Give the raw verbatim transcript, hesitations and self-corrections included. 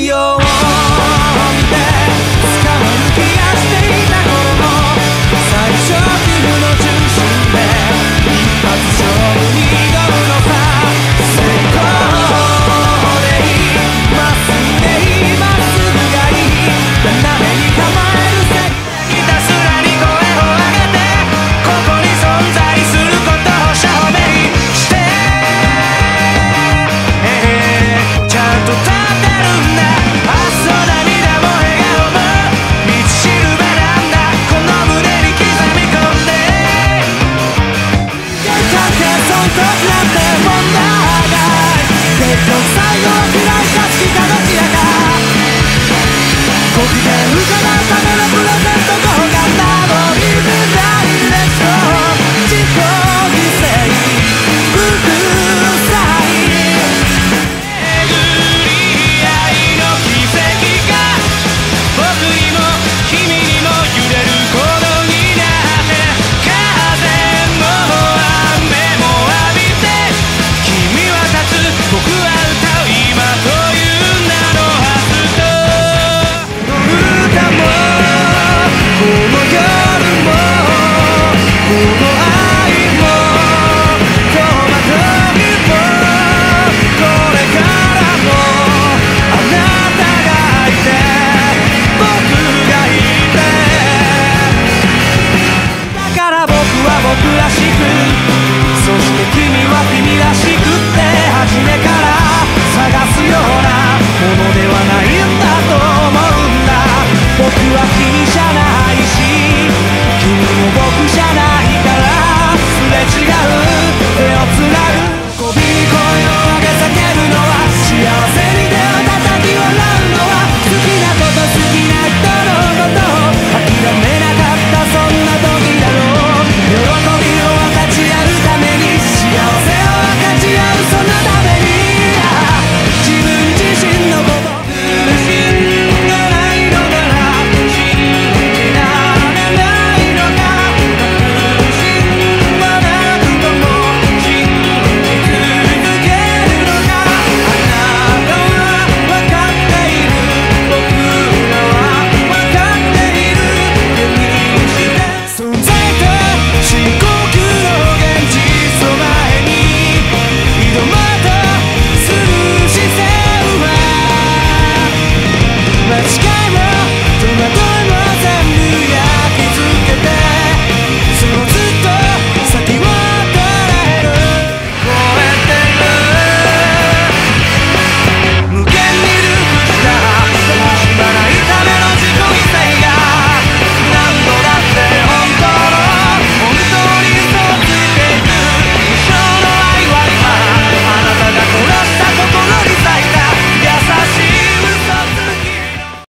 yo.